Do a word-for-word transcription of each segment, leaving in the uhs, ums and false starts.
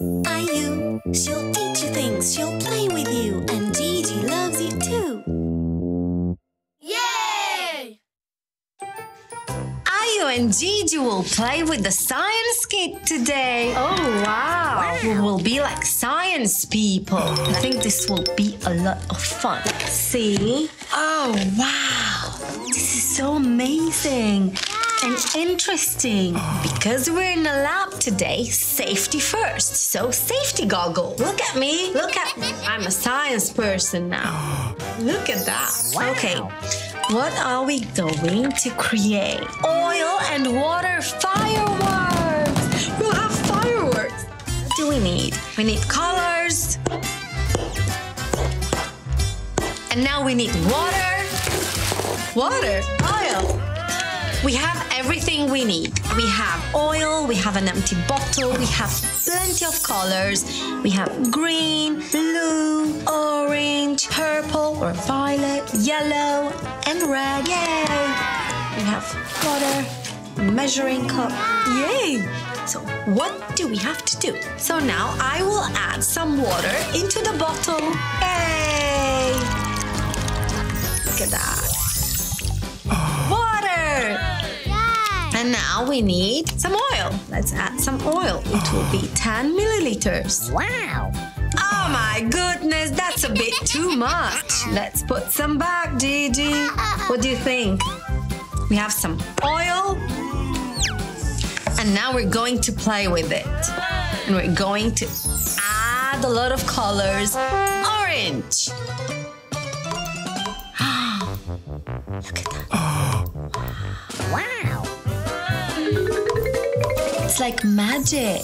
Ayu, she'll teach you things, she'll play with you, and Gigi loves you too. Yay! Ayu and Gigi will play with the science kid today. Oh, wow! We will be like science people. I think this will be a lot of fun. See? Oh, wow! This is so amazing and interesting. Because we're in a lab today, safety first. So safety goggles. Look at me. Look at me. I'm a science person now. Look at that. Wow. Okay. What are we going to create? Oil and water fireworks. We'll have fireworks. What do we need? We need colors. And now we need water. Water. Oil. We have everything we need. We have oil, we have an empty bottle, we have plenty of colors. We have green, blue, orange, purple or violet, yellow and red. Yay! We have water, measuring cup. Yay! So what do we have to do? So now I will add some water into the bottle. Yay! Look at that. Water! And now we need some oil. Let's add some oil. It will be ten milliliters. Wow! Oh my goodness, that's a bit too much. Let's put some back, Gigi. What do you think? We have some oil. And now we're going to play with it. And we're going to add a lot of colors. Orange. Look at that. Wow! It's like magic.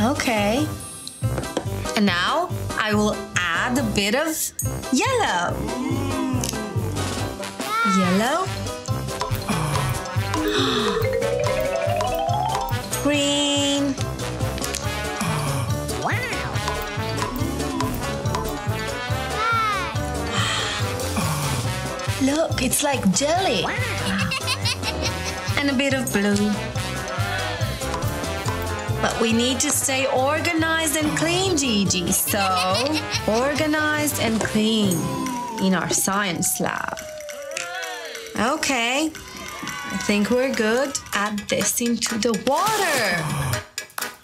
Okay. And now I will add a bit of yellow. Yellow. Green. Wow. Look, it's like jelly. Wow. And a bit of blue. But we need to stay organized and clean, Gigi. So, organized and clean in our science lab. Okay, I think we're good. Add this into the water.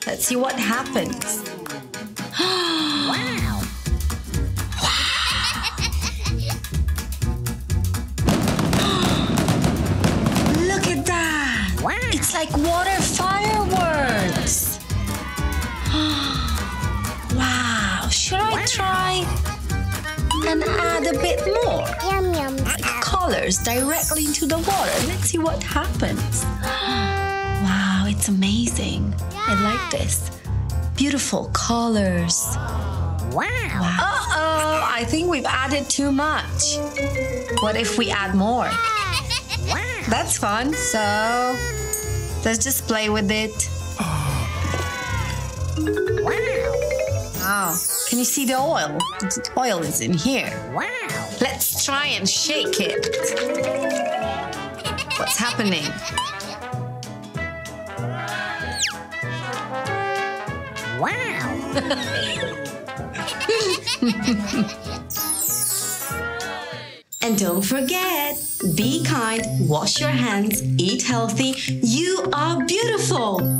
Let's see what happens. Wow! Wow! Look at that! Wow. It's like water fireworks. Wow, should I try and add a bit more? Yum, yum. Colors directly into the water. Let's see what happens. Wow, it's amazing. Yeah. I like this. Beautiful colors. Wow. Uh-oh, I think we've added too much. What if we add more? Wow. That's fun. So, let's just play with it. Wow! Oh, can you see the oil? The oil is in here. Wow! Let's try and shake it. What's happening? Wow! And don't forget, be kind, wash your hands, eat healthy. You are beautiful!